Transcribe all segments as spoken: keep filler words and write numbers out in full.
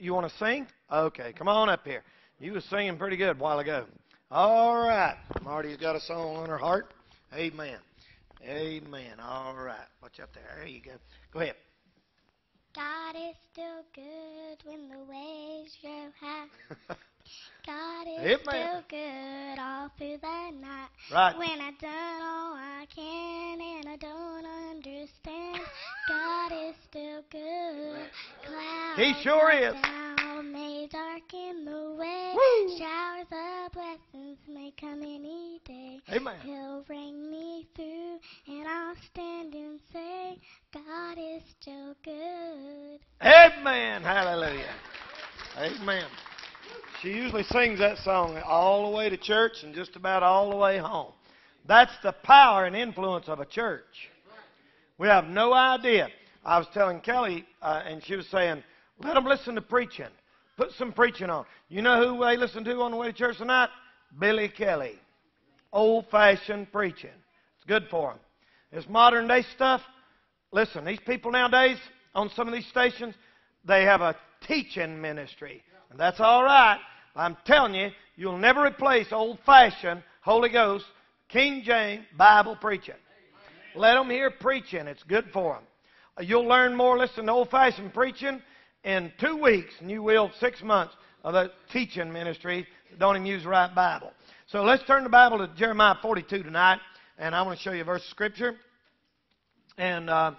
You want to sing? Okay, come on up here. You were singing pretty good a while ago. All right. Marty's got a song on her heart. Amen. Amen. All right. Watch up there. There you go. Go ahead. God is still good when the waves grow high. God is Amen. Still good all through the night. Right. When I've done all I can and I don't understand, God is still good. Clouds he sure is. Down may darken the way. Woo. Showers of blessings may come any day. Amen. He'll bring me through and I'll stand and say, God is still good. Amen. Hallelujah. Amen. She usually sings that song all the way to church and just about all the way home. That's the power and influence of a church. We have no idea. I was telling Kelly, uh, and she was saying, let them listen to preaching. Put some preaching on. You know who they listened to on the way to church tonight? Billy Kelly. Old-fashioned preaching. It's good for them. This modern-day stuff, listen, these people nowadays on some of these stations, they have a teaching ministry. And that's all right. I'm telling you, you'll never replace old-fashioned Holy Ghost, King James Bible preaching. Let them hear preaching. It's good for them. You'll learn more listening to old-fashioned preaching in two weeks, and you will six months of the teaching ministry that don't even use the right Bible. So let's turn the Bible to Jeremiah forty-two tonight, and I want to show you a verse of Scripture. And uh,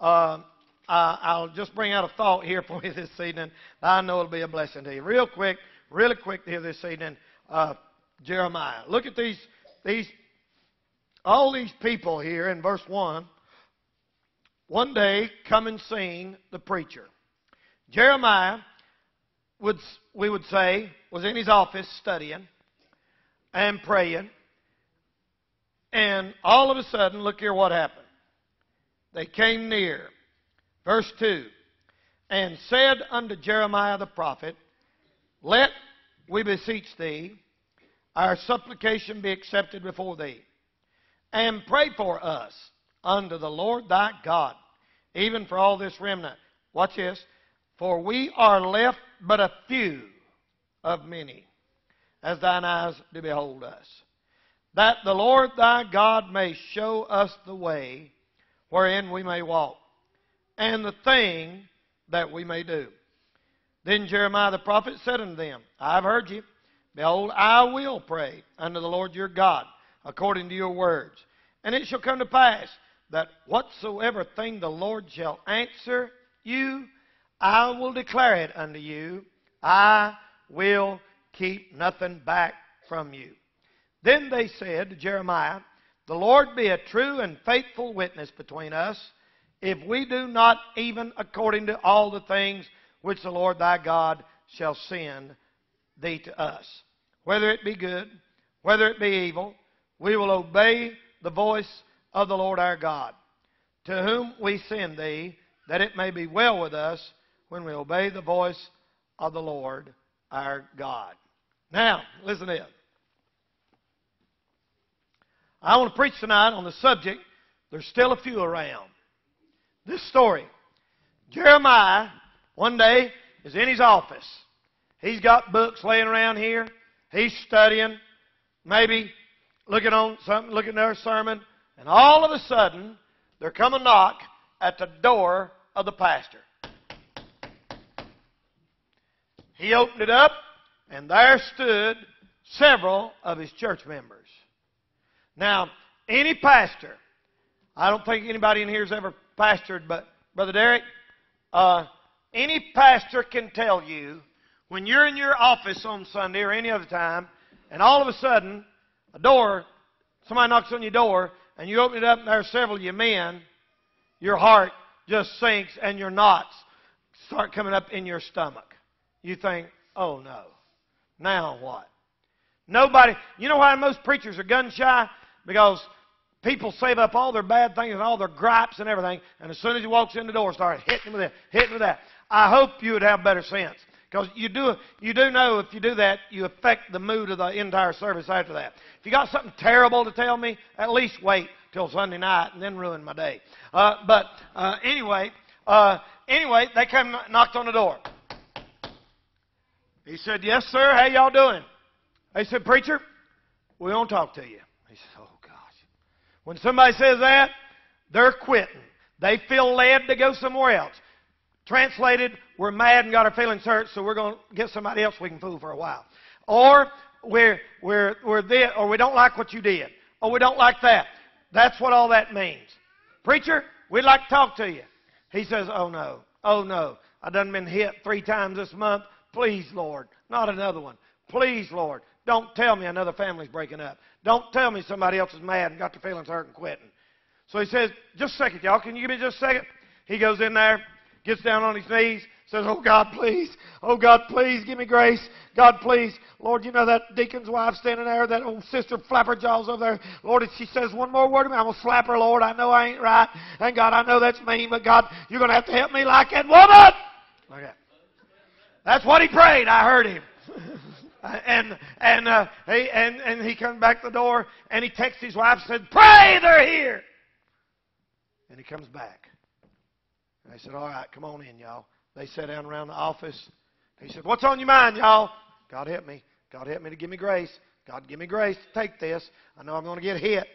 uh, Uh, I'll just bring out a thought here for you this evening. I know it'll be a blessing to you. Real quick, really quick here this evening, uh, Jeremiah. Look at these, these, all these people here in verse one. One day, come and sing the preacher. Jeremiah, would, we would say, was in his office studying and praying. And all of a sudden, look here what happened. They came near. Verse two, and said unto Jeremiah the prophet, let, we beseech thee, our supplication be accepted before thee, and pray for us unto the Lord thy God, even for all this remnant. Watch this. For we are left but a few of many, as thine eyes do behold us, that the Lord thy God may show us the way wherein we may walk, and the thing that we may do. Then Jeremiah the prophet said unto them, I have heard you. Behold, I will pray unto the Lord your God, according to your words. And it shall come to pass, that whatsoever thing the Lord shall answer you, I will declare it unto you. I will keep nothing back from you. Then they said to Jeremiah, the Lord be a true and faithful witness between us, if we do not even according to all the things which the Lord thy God shall send thee to us. Whether it be good, whether it be evil, we will obey the voice of the Lord our God, to whom we send thee, that it may be well with us when we obey the voice of the Lord our God. Now, listen to this. I want to preach tonight on the subject, there's still a few around. This story, Jeremiah, one day, is in his office. He's got books laying around here. He's studying, maybe looking on something, looking at our sermon. And all of a sudden, there come a knock at the door of the pastor. He opened it up, and there stood several of his church members. Now, any pastor, I don't think anybody in here has ever pastored, but Brother Derek, uh, any pastor can tell you when you're in your office on Sunday or any other time, and all of a sudden a door, somebody knocks on your door, and you open it up, and there are several of you men. Your heart just sinks, and your knots start coming up in your stomach. You think, "Oh no, now what?" Nobody. You know why most preachers are gun shy? Because people save up all their bad things and all their gripes and everything, and as soon as he walks in the door, start hitting him with that, hitting him with that. I hope you would have better sense, because you do, you do know if you do that, you affect the mood of the entire service after that. If you got something terrible to tell me, at least wait till Sunday night and then ruin my day. Uh, but uh, anyway, uh, anyway, they came knocked on the door. He said, yes, sir, how y'all doing? They said, preacher, we don't talk to you. He said, oh, gosh. When somebody says that, they're quitting. They feel led to go somewhere else. Translated, we're mad and got our feelings hurt, so we're going to get somebody else we can fool for a while. Or we're, we're, we're this, or we don't like what you did. Or we don't like that. That's what all that means. Preacher, we'd like to talk to you. He says, oh, no. Oh, no. I done been hit three times this month. Please, Lord, not another one. Please, Lord, don't tell me another family's breaking up. Don't tell me somebody else is mad and got their feelings hurt and quitting. So he says, just a second, y'all. Can you give me just a second? He goes in there, gets down on his knees, says, oh, God, please. Oh, God, please, give me grace. God, please. Lord, you know that deacon's wife standing there, that old sister flapperjaws over there. Lord, if she says one more word to me, I'm going to slap her, Lord. I know I ain't right. And, God, I know that's mean, but, God, you're going to have to help me like that woman. Like that. That's what he prayed. I heard him. and and uh, he and, and he comes back to the door, and he texts his wife and said, pray, they're here. And he comes back. And they said, all right, come on in, y'all. They sat down around the office. He said, what's on your mind, y'all? God help me. God help me to give me grace. God give me grace to take this. I know I'm going to get hit.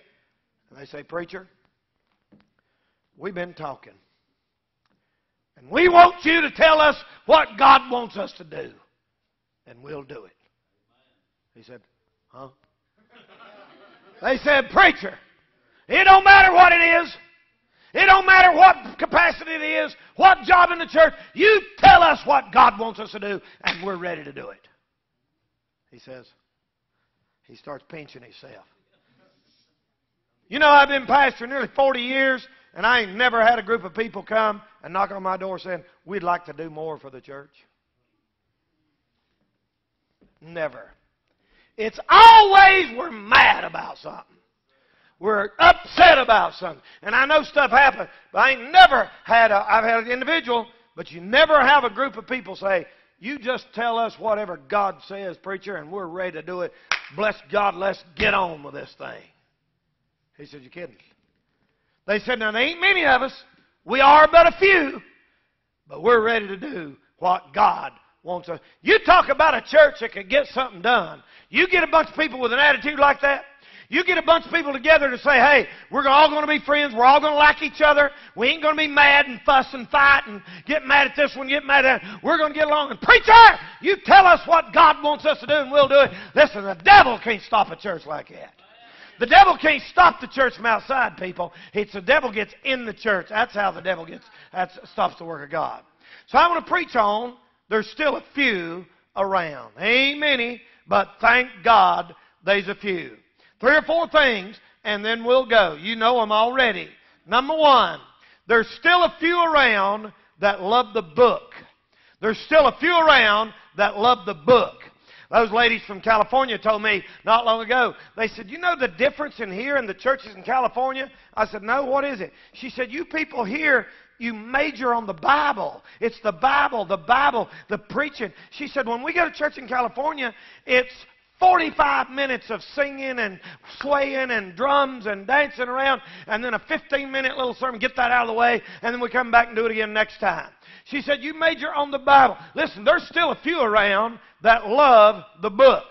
And they say, preacher, we've been talking. And we want you to tell us what God wants us to do. And we'll do it. He said, huh? They said, preacher, it don't matter what it is. It don't matter what capacity it is, what job in the church. You tell us what God wants us to do, and we're ready to do it. He says, he starts pinching himself. You know, I've been pastor nearly forty years, and I ain't never had a group of people come and knock on my door saying, we'd like to do more for the church. Never. It's always we're mad about something. We're upset about something. And I know stuff happens, but I ain't never had a, I've had an individual, but you never have a group of people say, you just tell us whatever God says, preacher, and we're ready to do it. Bless God, let's get on with this thing. He said, you're kidding. They said, now, there ain't many of us. We are but a few, but we're ready to do what God wants us. You talk about a church that can get something done. You get a bunch of people with an attitude like that. You get a bunch of people together to say, hey, we're all going to be friends. We're all going to like each other. We ain't going to be mad and fuss and fight and get mad at this one, get mad at that. We're going to get along. And preacher, you tell us what God wants us to do and we'll do it. Listen, the devil can't stop a church like that. The devil can't stop the church from outside, people. It's the devil gets in the church. That's how the devil gets. That stops the work of God. So I want to preach on, there's still a few around. Ain't many, but thank God there's a few. Three or four things, and then we'll go. You know them already. Number one, there's still a few around that love the book. There's still a few around that love the book. Those ladies from California told me not long ago, they said, you know the difference in here and the churches in California? I said, no, what is it? She said, you people here, you major on the Bible. It's the Bible, the Bible, the preaching. She said, when we go to church in California, it's forty-five minutes of singing and swaying and drums and dancing around, and then a fifteen-minute little sermon. Get that out of the way, and then we come back and do it again next time. She said, you major on the Bible. Listen, there's still a few around that love the book.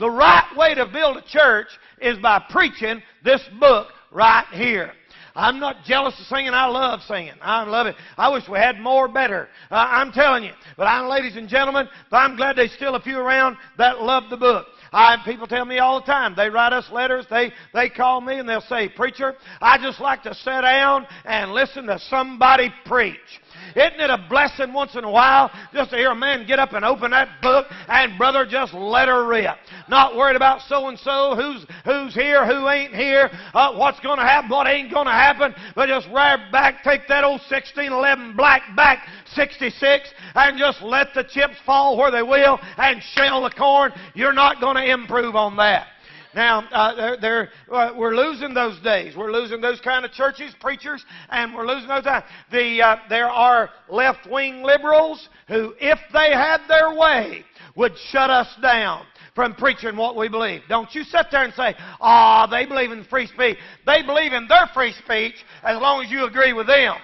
The right way to build a church is by preaching this book right here. I'm not jealous of singing. I love singing. I love it. I wish we had more better. Uh, I'm telling you. But I'm, ladies and gentlemen, I'm glad there's still a few around that love the book. I people tell me all the time. They write us letters. They, they call me and they'll say, preacher, I just like to sit down and listen to somebody preach. Isn't it a blessing once in a while just to hear a man get up and open that book and, brother, just let her rip. Not worried about so-and-so, who's who's here, who ain't here, uh, what's going to happen, what ain't going to happen, but just right back, take that old sixteen eleven black back sixty-six and just let the chips fall where they will and shell the corn. You're not going to improve on that. Now, uh, they're, they're, uh, we're losing those days. We're losing those kind of churches, preachers, and we're losing those times. The, uh, there are left-wing liberals who, if they had their way, would shut us down from preaching what we believe. Don't you sit there and say, ah, oh, they believe in free speech. They believe in their free speech as long as you agree with them.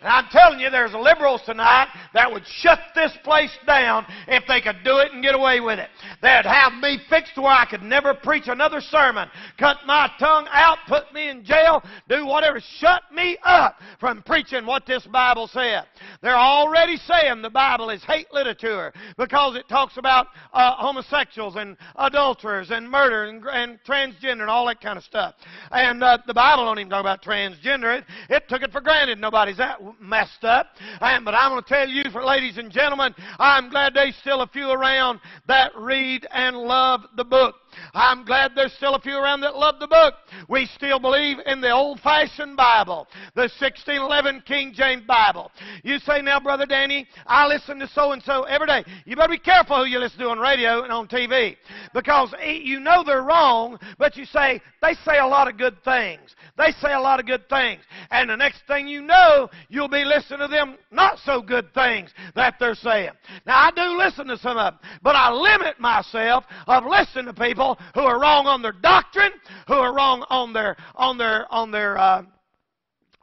And I'm telling you, there's liberals tonight that would shut this place down if they could do it and get away with it. They'd have me fixed where I could never preach another sermon, cut my tongue out, put me in jail, do whatever, shut me up from preaching what this Bible said. They're already saying the Bible is hate literature because it talks about uh, homosexuals and adulterers and murder and, and transgender and all that kind of stuff. And uh, the Bible don't even talk about transgender. It, it took it for granted nobody's that messed up. And, but I'm going to tell you, for ladies and gentlemen, I'm glad there's still a few around that read and love the book. I'm glad there's still a few around that love the book. We still believe in the old-fashioned Bible, the sixteen eleven King James Bible. You say, now, Brother Danny, I listen to so-and-so every day. You better be careful who you listen to on radio and on T V, because you know they're wrong, but you say, they say a lot of good things. They say a lot of good things. And the next thing you know, you'll be listening to them not-so-good things that they're saying. Now, I do listen to some of them, but I limit myself of listening to people who are wrong on their doctrine, who are wrong on their on their on their uh,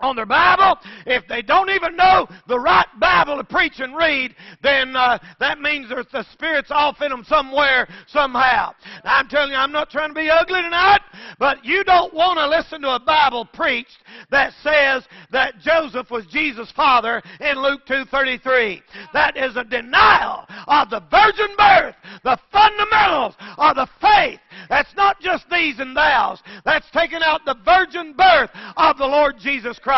on their Bible. If they don't even know the right Bible to preach and read, then uh, that means there's the Spirit's off in them somewhere, somehow. Now, I'm telling you, I'm not trying to be ugly tonight, but you don't want to listen to a Bible preached that says that Joseph was Jesus' father in Luke two thirty-three. That is a denial of the virgin birth, the fundamentals of the faith. That's not just these and thous. That's taking out the virgin birth of the Lord Jesus Christ.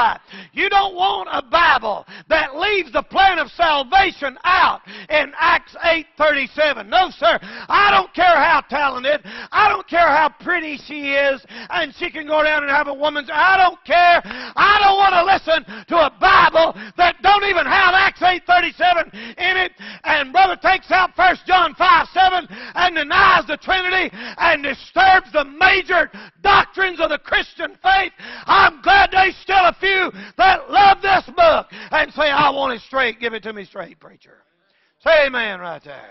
You don't want a Bible that leaves the plan of salvation out in Acts eight thirty-seven. No, sir. I don't care how talented. I don't care how pretty she is, and she can go down and have a woman's. I don't care. I don't want to listen to a Bible that don't even have Acts eight thirty-seven in it, and brother takes out First John five seven and denies the Trinity and disturbs the major doctrines of the Christian faith. I'm glad there's still a few that love this book and say, I want it straight. Give it to me straight, preacher. Say amen right there.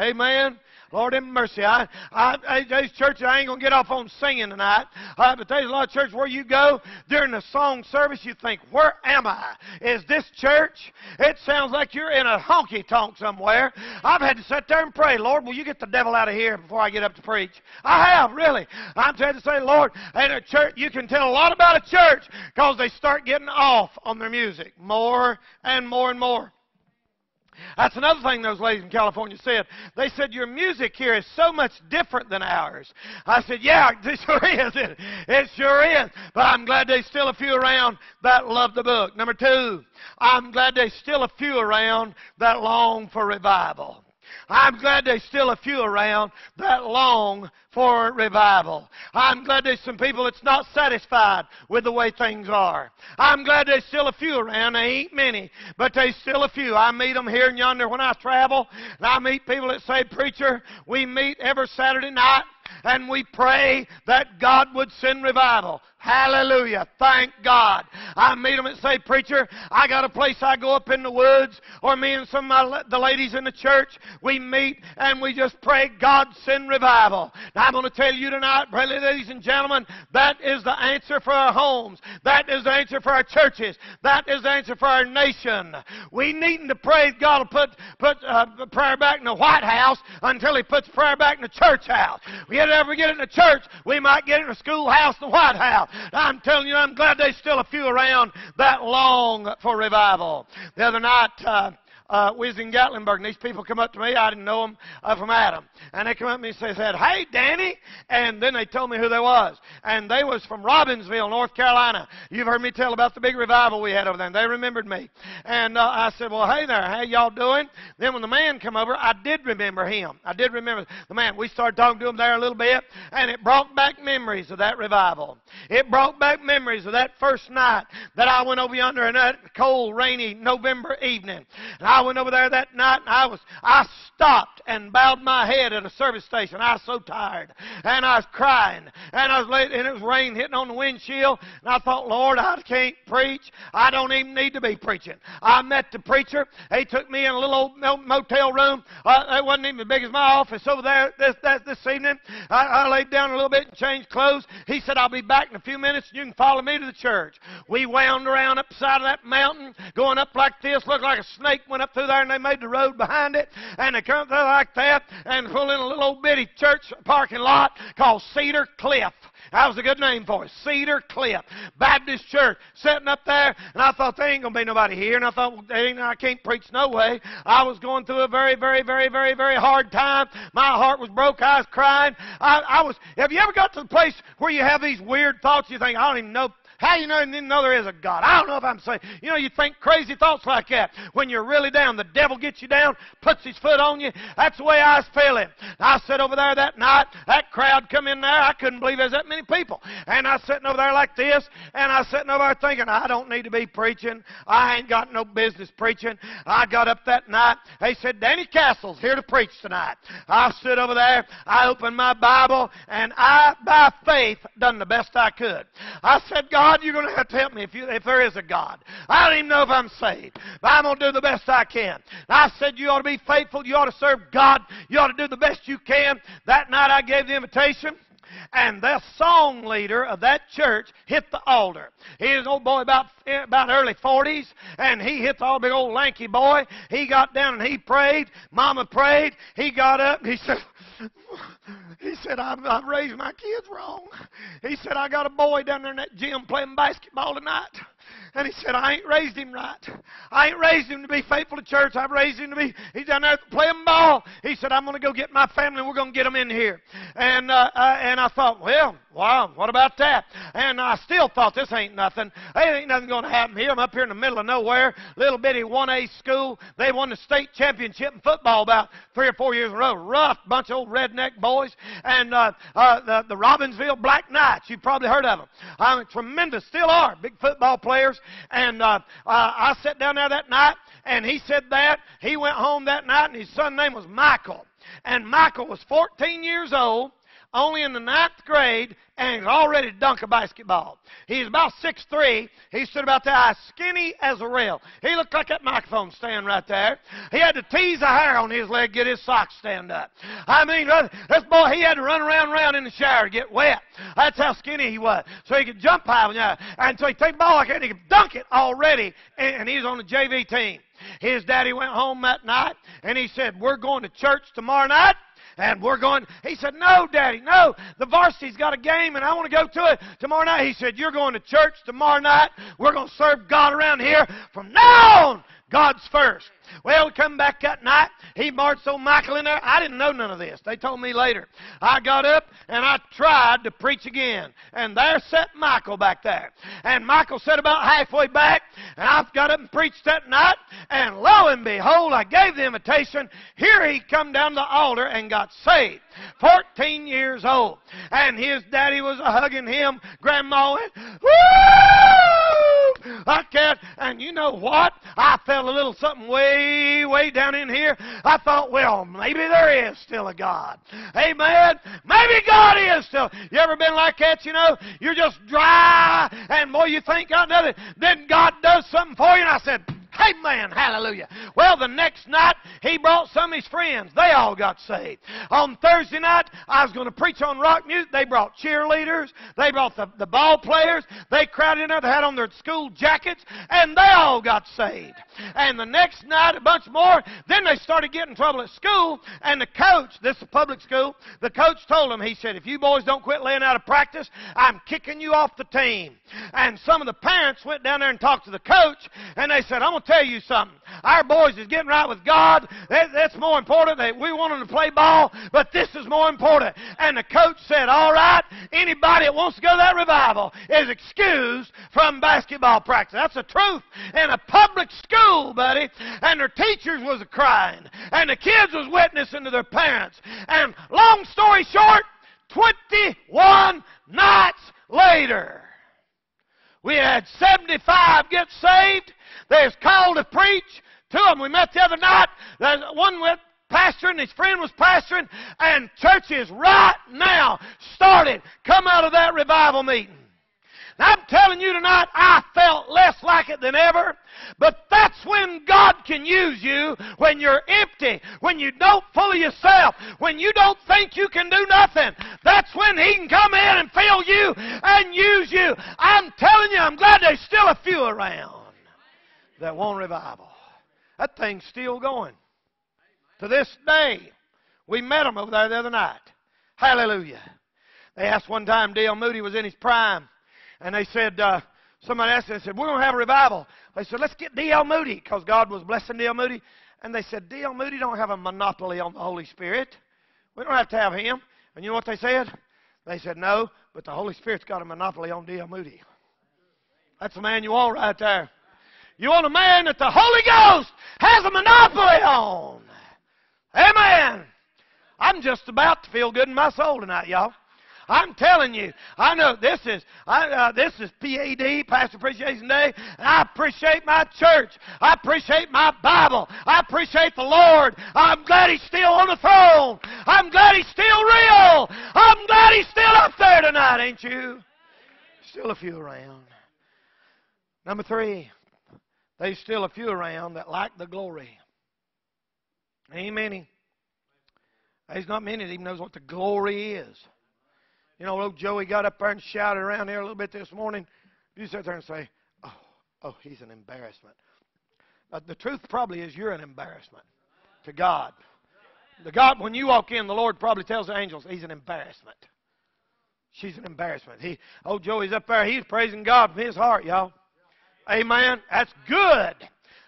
Amen. Lord in mercy. I, I, these churches, I ain't going to get off on singing tonight. Uh, but there's a lot of churches where you go during the song service, you think, where am I? Is this church? It sounds like you're in a honky-tonk somewhere. I've had to sit there and pray, Lord, will you get the devil out of here before I get up to preach? I have, really. I'm trying to say, Lord, in a church, you can tell a lot about a church because they start getting off on their music more and more and more. That's another thing those ladies in California said. They said, your music here is so much different than ours. I said, yeah, it sure is. It, it sure is. But I'm glad there's still a few around that love the book. Number two, I'm glad there's still a few around that long for revival. I'm glad there's still a few around that long for revival. I'm glad there's some people that's not satisfied with the way things are. I'm glad there's still a few around. They ain't many, but there's still a few. I meet them here and yonder when I travel, and I meet people that say, preacher, we meet every Saturday night, and we pray that God would send revival. Hallelujah. Thank God. I meet them and say, preacher, I got a place I go up in the woods, or me and some of my, the ladies in the church, we meet and we just pray, God send revival. Now, I'm going to tell you tonight, brothers, ladies and gentlemen, that is the answer for our homes. That is the answer for our churches. That is the answer for our nation. We needn't to pray God will put, put uh, prayer back in the White House until He puts prayer back in the church house. We If we get it in the church, we might get it in the schoolhouse, the White House. I'm telling you, I'm glad there's still a few around that long for revival. The other night, uh, uh, we was in Gatlinburg, and these people come up to me. I didn't know them uh, from Adam. And they come up to me and they said, hey, Danny. And then they told me who they was. And they was from Robbinsville, North Carolina. You've heard me tell about the big revival we had over there. And they remembered me. And uh, I said, well, hey there, how y'all doing? Then when the man come over, I did remember him. I did remember the man. We started talking to him there a little bit, and it brought back memories of that revival. It brought back memories of that first night that I went over yonder in that cold, rainy November evening. And I I went over there that night and I was, I stopped and bowed my head at a service station. I was so tired. And I was crying. And I was late, and it was rain hitting on the windshield. And I thought, Lord, I can't preach. I don't even need to be preaching. I met the preacher. He took me in a little old motel room. Uh, it wasn't even as big as my office over there this, this, this evening. I, I laid down a little bit and changed clothes. He said, I'll be back in a few minutes and you can follow me to the church. We wound around up the side of that mountain, going up like this, looked like a snake went up through there, and they made the road behind it, and they come through like that, and pull in a little old bitty church parking lot called Cedar Cliff. That was a good name for it, Cedar Cliff Baptist Church, sitting up there, and I thought, there ain't going to be nobody here, and I thought, well, dang, I can't preach no way. I was going through a very, very, very, very, very hard time. My heart was broke. I was crying. I, I was, have you ever got to the place where you have these weird thoughts? You think, I don't even know. How do you know, even know there is a God? I don't know if I'm saying. You know, you think crazy thoughts like that when you're really down. The devil gets you down, puts his foot on you. That's the way I was feeling. I sat over there that night. That crowd come in there. I couldn't believe there's that many people. And I was sitting over there like this, and I was sitting over there thinking, I don't need to be preaching. I ain't got no business preaching. I got up that night. They said, Danny Castle's here to preach tonight. I stood over there. I opened my Bible, and I, by faith, done the best I could. I said, God, God, you're going to have to help me if, you, if there is a God. I don't even know if I'm saved, but I'm going to do the best I can. I said, you ought to be faithful. You ought to serve God. You ought to do the best you can. That night I gave the invitation. And the song leader of that church hit the altar. He was an old boy about, about early forties, and he hit the altar, big old lanky boy. He got down and he prayed. Mama prayed. He got up and he said, he said, I've, I've raised my kids wrong. He said, I got a boy down there in that gym playing basketball tonight. And he said, I ain't raised him right. I ain't raised him to be faithful to church. I've raised him to be, he's down there playing ball. He said, I'm going to go get my family, and we're going to get them in here. And, uh, uh, and I thought, well, wow, what about that? And I still thought, this ain't nothing. There ain't nothing going to happen here. I'm up here in the middle of nowhere, little bitty one A school. They won the state championship in football about three or four years in a row. Rough bunch of old redneck boys. And uh, uh, the, the Robbinsville Black Knights, you've probably heard of them. Um, tremendous, still are, big football players. And uh, uh, I sat down there that night, and he said that. He went home that night, and his son's name was Michael. And Michael was fourteen years old, only in the ninth grade, and he's already dunked a basketball. He's about six three. He stood about that high, skinny as a rail. He looked like that microphone stand right there. He had to tease a hair on his leg, get his socks stand up. I mean, this boy, he had to run around around in the shower to get wet. That's how skinny he was. So he could jump high, and so he'd take the ball like that, and he could dunk it already, and he's on the J V team. His daddy went home that night, and he said, we're going to church tomorrow night. And we're going, he said, no, Daddy, no. The varsity's got a game, and I want to go to it tomorrow night. He said, you're going to church tomorrow night. We're going to serve God around here. From now on, God's first. Well, we come back that night. He marched old Michael in there. I didn't know none of this. They told me later. I got up, and I tried to preach again. And there sat Michael back there. And Michael sat about halfway back, and I got up and preached that night. And lo and behold, I gave the invitation. Here he come down the altar and got saved. fourteen years old. And his daddy was hugging him. Grandma went, woo! I can't. And you know what? I felt a little something way, way down in here. I thought, well, maybe there is still a God. Amen? Maybe God is still. You ever been like that, you know? You're just dry, and boy, you think God does it. Then God does something for you, and I said, amen, hallelujah. Well, the next night, he brought some of his friends. They all got saved. On Thursday night, I was going to preach on rock music. They brought cheerleaders. They brought the, the ball players. They crowded in there. They had on their school jackets, and they all got saved. And the next night, a bunch more. Then they started getting in trouble at school, and the coach, this is a public school, the coach told them, he said, if you boys don't quit laying out of practice, I'm kicking you off the team. And some of the parents went down there and talked to the coach, and they said, I'm going to tell you something. Our boys is getting right with God. That, that's more important. They, we want them to play ball, but this is more important. And the coach said, all right, anybody that wants to go to that revival is excused from basketball practice. That's the truth. In a public school, buddy, and their teachers was crying, and the kids was witnessing to their parents. And long story short, twenty-one nights later, we had seventy-five get saved. They was called to preach. Two of them we met the other night. There's one with pastoring, his friend was pastoring, and churches right now started come out of that revival meeting. Now, I'm telling you tonight, I felt less like it than ever, but that's when God can use you, when you're empty, when you don't fool yourself, when you don't think you can do nothing. That's when He can come in and fill you and use you. I'm telling you, I'm glad there's still a few around that want revival. That thing's still going. To this day, we met them over there the other night. Hallelujah. They asked one time, D L Moody was in his prime, and they said, uh, somebody asked them, they said, we're going to have a revival. They said, let's get D L Moody, because God was blessing D L Moody. And they said, D L Moody don't have a monopoly on the Holy Spirit. We don't have to have him. And you know what they said? They said, no, but the Holy Spirit's got a monopoly on D L Moody. That's the man you want right there. You want a man that the Holy Ghost has a monopoly on. Amen. I'm just about to feel good in my soul tonight, y'all. I'm telling you, I know this is I, uh, this is P A D, Pastor Appreciation Day, and I appreciate my church. I appreciate my Bible. I appreciate the Lord. I'm glad He's still on the throne. I'm glad He's still real. I'm glad He's still up there tonight, ain't you? Still a few around. Number three, there's still a few around that like the glory. Ain't many. There's not many that even knows what the glory is. You know, old Joey got up there and shouted around here a little bit this morning. You sit there and say, oh, oh, he's an embarrassment. But the truth probably is you're an embarrassment to God. The God, when you walk in, the Lord probably tells the angels, he's an embarrassment. She's an embarrassment. He, old Joey's up there. He's praising God with his heart, y'all. Amen. That's good.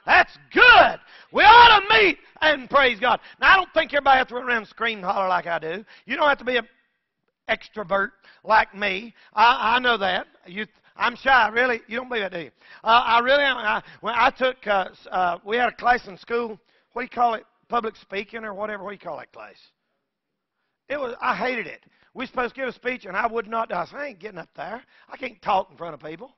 That's good. We ought to meet and praise God. Now, I don't think everybody has to run around and scream and holler like I do. You don't have to be a extrovert like me. I, I know that. You, I'm shy, really. You don't believe that, do you? Uh, I really am. I, when I took, uh, uh, we had a class in school. What do you call it? Public speaking or whatever. What do you call that class? It was. I hated it. We were supposed to give a speech, and I would not. I said, I ain't getting up there. I can't talk in front of people.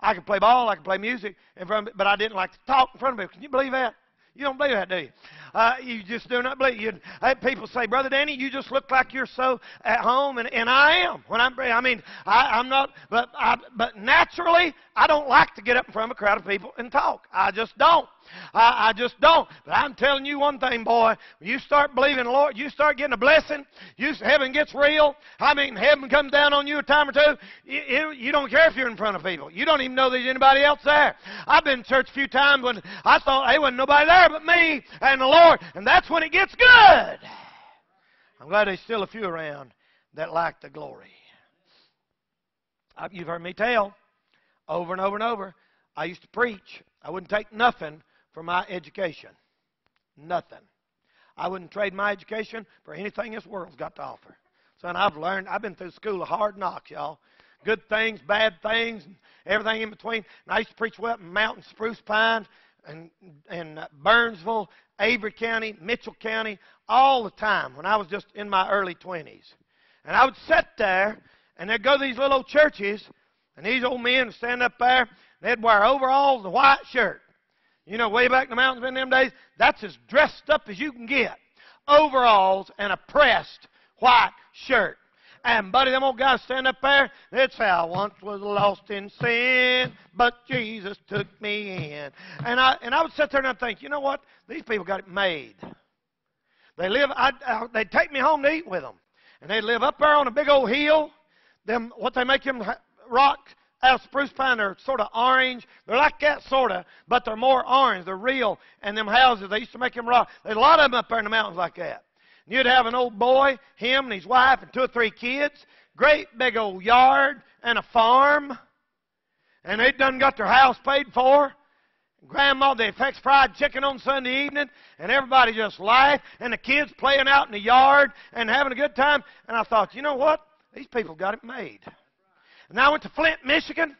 I can play ball. I can play music in front of, but I didn't like to talk in front of people. Can you believe that? You don't believe that, do you? Uh, you just do not believe. You, uh, people say, Brother Danny, you just look like you're so at home, and, and I am. When I'm, I mean, I, I'm not, but I, but naturally, I don't like to get up in front of a crowd of people and talk. I just don't. I, I just don't. But I'm telling you one thing, boy. When you start believing the Lord, you start getting a blessing. You, heaven gets real. I mean, heaven comes down on you a time or two. You, you, you don't care if you're in front of people. You don't even know there's anybody else there. I've been to church a few times when I thought, hey, wasn't nobody there but me and the Lord. And that's when it gets good. I'm glad there's still a few around that like the glory. I, you've heard me tell over and over and over. I used to preach. I wouldn't take nothing for my education. Nothing. I wouldn't trade my education for anything this world's got to offer. Son, I've learned. I've been through school of hard knocks, y'all. Good things, bad things, and everything in between. And I used to preach up in Mountain Spruce Pines and, and Burnsville, Avery County, Mitchell County, all the time when I was just in my early twenties. And I would sit there, and they'd go to these little old churches, and these old men would stand up there. They'd wear overalls and a white shirt. You know, way back in the mountains in them days, that's as dressed up as you can get. Overalls and a pressed white shirt. And, buddy, them old guys stand up there. That's how I once was lost in sin, but Jesus took me in. And I, and I would sit there and I'd think, you know what? These people got it made. They live, I'd, I, they'd take me home to eat with them. And they'd live up there on a big old hill. Them, what they make them rocks. Out of spruce pine, they're sort of orange. They're like that, sort of, but they're more orange. They're real. And them houses, they used to make them rock. There's a lot of them up there in the mountains like that. And you'd have an old boy, him and his wife, and two or three kids, great big old yard and a farm. And they'd done got their house paid for. Grandma, they fixed fried chicken on Sunday evening, and everybody just laughed, and the kids playing out in the yard and having a good time. And I thought, you know what? These people got it made. And I went to Flint, Michigan,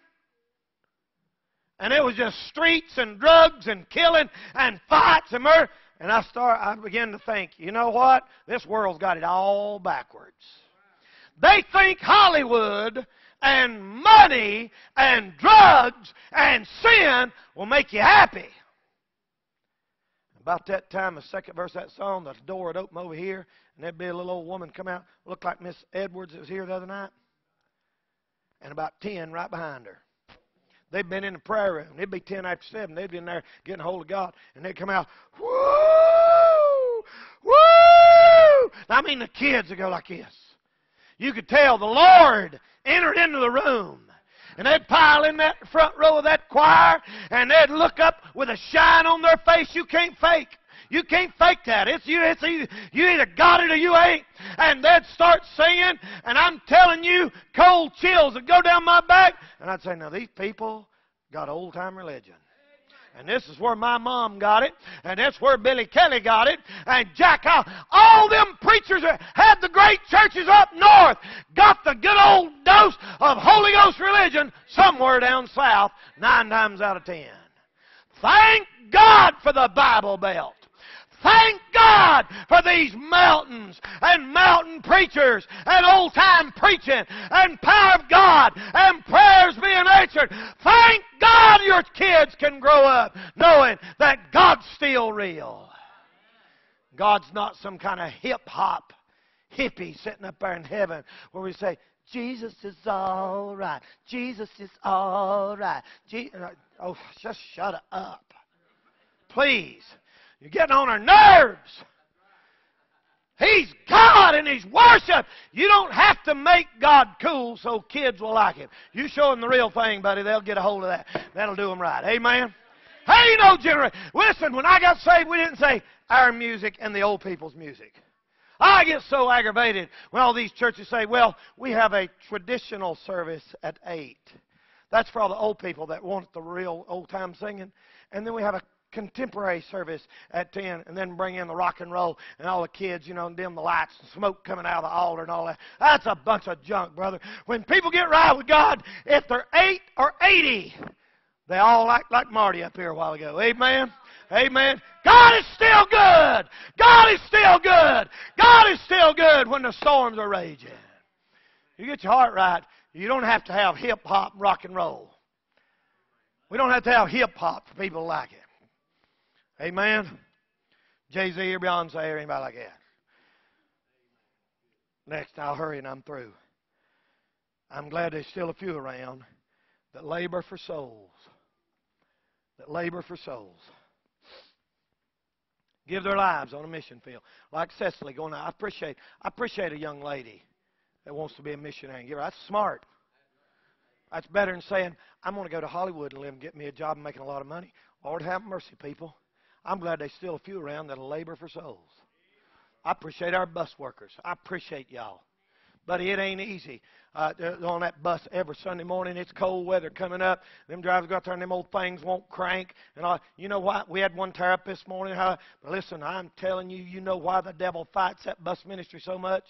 and it was just streets and drugs and killing and fights and murder. And I start, I began to think, you know what? This world's got it all backwards. They think Hollywood and money and drugs and sin will make you happy. About that time, the second verse of that song, the door would open over here, and there'd be a little old woman come out, looked like Miss Edwards that was here the other night, and about ten right behind her. They'd been in the prayer room. It'd be ten after seven. They'd been there getting a hold of God, and they'd come out, woo, woo. I mean, the kids would go like this. You could tell the Lord entered into the room. And they'd pile in that front row of that choir, and they'd look up with a shine on their face you can't fake. You can't fake that. It's you. It's either, you either got it or you ain't. And they'd start singing, and I'm telling you, cold chills would go down my back. And I'd say, now, these people got old-time religion. And this is where my mom got it, and that's where Billy Kelly got it, and Jack Howell. All them preachers that had the great churches up north got the good old dose of Holy Ghost religion somewhere down south, nine times out of ten. Thank God for the Bible Belt. Thank God for these mountains and mountain preachers and old-time preaching and power of God and prayers being answered. Thank God your kids can grow up knowing that God's still real. God's not some kind of hip-hop hippie sitting up there in heaven where we say, Jesus is all right. Jesus is all right. Je- oh, just shut up. Please. You're getting on our nerves. He's God and He's worship. You don't have to make God cool so kids will like Him. You show them the real thing, buddy, they'll get a hold of that. That'll do them right. Amen? Hey, no generation. Listen, when I got saved, we didn't say our music and the old people's music. I get so aggravated when all these churches say, well, we have a traditional service at eight. That's for all the old people that want the real old-time singing. And then we have a contemporary service at ten, and then bring in the rock and roll and all the kids, you know, and dim the lights and smoke coming out of the altar and all that. That's a bunch of junk, brother. When people get right with God, if they're eight or eighty, they all act like Marty up here a while ago. Amen? Amen? God is still good. God is still good. God is still good when the storms are raging. You get your heart right, you don't have to have hip-hop rock and roll. We don't have to have hip-hop for people to like it. Amen? Jay-Z or Beyonce or anybody like that. Next, I'll hurry and I'm through. I'm glad there's still a few around that labor for souls. That labor for souls. Give their lives on a mission field. Like Cecily going out. I appreciate, I appreciate a young lady that wants to be a missionary and give her. That's smart. That's better than saying, I'm going to go to Hollywood and live and get me a job and making a lot of money. Lord have mercy, people. I'm glad there's still a few around that will labor for souls. I appreciate our bus workers. I appreciate y'all. But it ain't easy. Uh, on that bus every Sunday morning, it's cold weather coming up. Them drivers go out there and them old things won't crank. And all. You know what? We had one tire up this morning. Huh? But listen, I'm telling you, you know why the devil fights that bus ministry so much?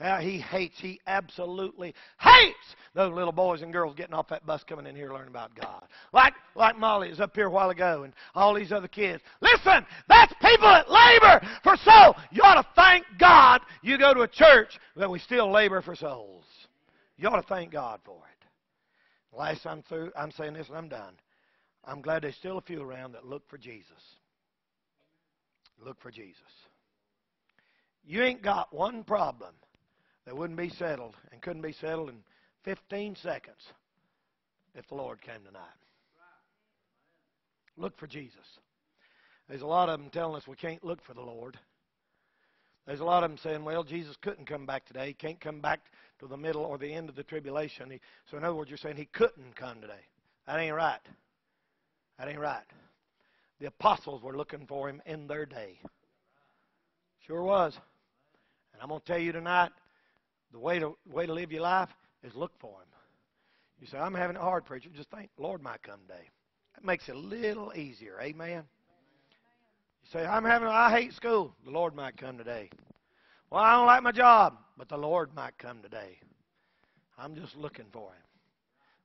Uh, he hates, he absolutely hates those little boys and girls getting off that bus coming in here learning about God. Like, like Molly was up here a while ago and all these other kids. Listen, that's people that labor for soul. You ought to thank God you go to a church that we still labor for souls. You ought to thank God for it. Last I'm through, I'm saying this and I'm done. I'm glad there's still a few around that look for Jesus. Look for Jesus. You ain't got one problem that wouldn't be settled and couldn't be settled in fifteen seconds if the Lord came tonight. Look for Jesus. There's a lot of them telling us we can't look for the Lord. There's a lot of them saying, well, Jesus couldn't come back today. He can't come back to the middle or the end of the tribulation. He, so in other words, you're saying he couldn't come today. That ain't right. That ain't right. The apostles were looking for him in their day. Sure was. And I'm going to tell you tonight, the way to, way to live your life is look for him. You say, I'm having it hard, preacher. Just think, Lord might come today. That makes it a little easier. Amen. Say, I'm having, I hate school. The Lord might come today. Well, I don't like my job, but the Lord might come today. I'm just looking for him.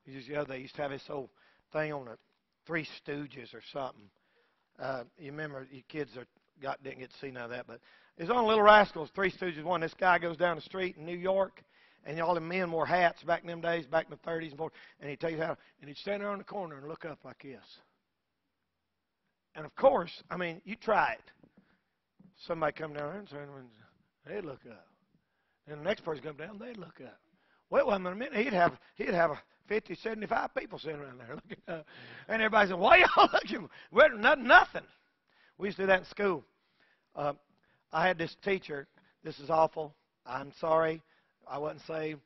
You just, you know, they used to have this old thing on the Three Stooges or something. Uh, you remember, you kids are, got, didn't get to see none of that, but it's on Little Rascals, Three Stooges one. This guy goes down the street in New York, and all the men wore hats back in them days, back in the thirties and forties, and he takes out, and he'd stand there on the corner and look up like this. And of course, I mean, you try it. Somebody come down there and turn around, they look up. And the next person come down, they look up. Well, I mean, he'd have he'd have fifty, seventy-five people sitting around there looking up. And everybody said, "Why y'all looking? We're not nothing." We used to do that in school. Uh, I had this teacher. This is awful. I'm sorry. I wasn't saved.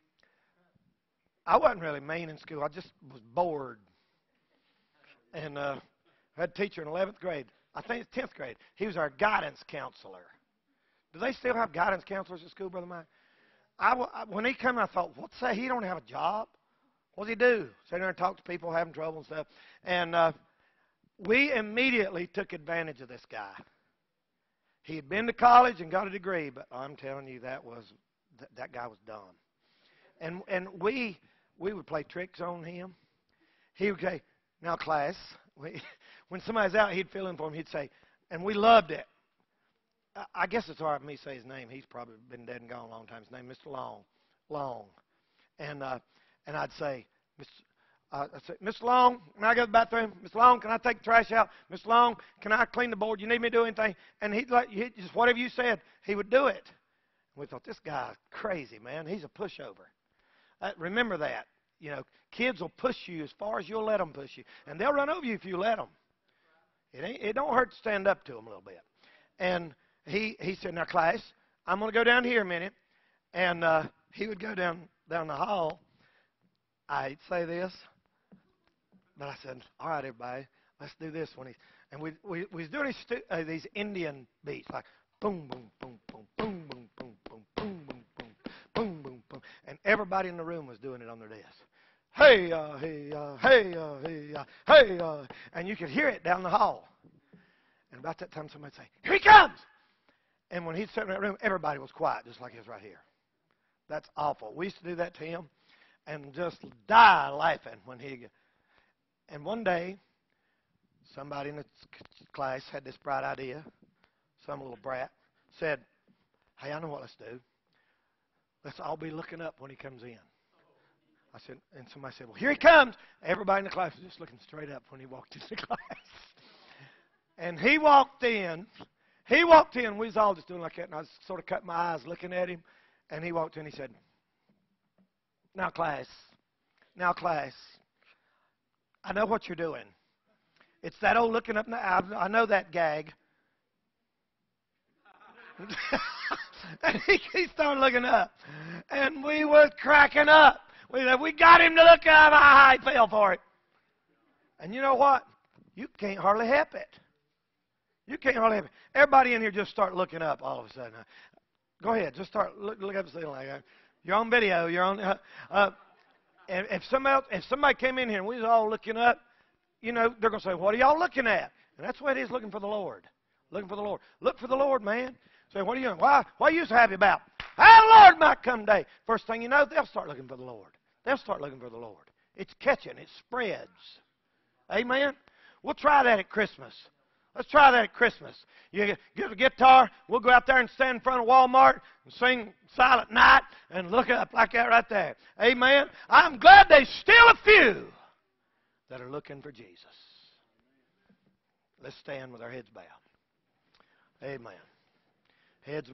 I wasn't really mean in school. I just was bored. And uh, I had a teacher in eleventh grade. I think it's tenth grade. He was our guidance counselor. Do they still have guidance counselors at school, Brother Mike? I, when he came, I thought, what say? He don't have a job. What does he do? Sit there and talk to people having trouble and stuff. And uh, we immediately took advantage of this guy. He had been to college and got a degree, but I'm telling you, that was th that guy was dumb. And and we we would play tricks on him. He would say, "Now, class," we, when somebody's out, he'd fill in for him. He'd say, and we loved it. I guess it's all right for me to say his name. He's probably been dead and gone a long time. His name is Mister Long. Long. And, uh, and I'd say, Mister Uh, I'd say, Mister Long, can I go to the bathroom? Mister Long, can I take the trash out? Mister Long, can I clean the board? You need me to do anything? And he'd like, he'd just whatever you said, he would do it. And we thought, this guy's crazy, man. He's a pushover. Uh, remember that. You know, kids will push you as far as you'll let them push you. And they'll run over you if you let them. It, ain't, it don't hurt to stand up to them a little bit. And... He, he said, "Now, class, I'm going to go down here a minute." And uh, he would go down, down the hall. I hate to say this, but I said, "All right, everybody, let's do this one." And we, we, we was doing these, uh, these Indian beats, like boom, boom, boom, boom, boom, boom, boom, boom, boom, boom, boom, boom, boom, boom. And everybody in the room was doing it on their desk. Hey, uh, hey, uh, hey, uh, hey, uh, hey. Uh, and you could hear it down the hall. And about that time, somebody would say, "Here he comes." And when he'd sit in that room, everybody was quiet, just like he was right here. That's awful. We used to do that to him and just die laughing when he... And one day, somebody in the class had this bright idea, some little brat, said, "Hey, I know what let's do. Let's all be looking up when he comes in." I said, and somebody said, "Well, here he comes." Everybody in the class was just looking straight up when he walked into the class. And he walked in... He walked in, we was all just doing like that, and I sort of cut my eyes looking at him, and he walked in, he said, "Now, class, now, class, I know what you're doing. It's that old looking up in the eye, I know that gag." And he, he started looking up, and we was cracking up. We said, "We got him to look up." I fell for it. And you know what? You can't hardly help it. You can't hardly have it. Everybody in here just start looking up all of a sudden. Go ahead. Just start look, look up and see like that. You're on video. You're on. Uh, uh, and if somebody, else, if somebody came in here and we was all looking up, you know, they're going to say, "What are y'all looking at?" And that's what it is, looking for the Lord. Looking for the Lord. Look for the Lord, man. Say, "What are you doing? Why, why are you so happy about? Our Lord might come day." First thing you know, they'll start looking for the Lord. They'll start looking for the Lord. It's catching. It spreads. Amen? We'll try that at Christmas. Let's try that at Christmas. You get a guitar, we'll go out there and stand in front of Walmart and sing Silent Night and look up like that right there. Amen. I'm glad there's still a few that are looking for Jesus. Let's stand with our heads bowed. Amen. Heads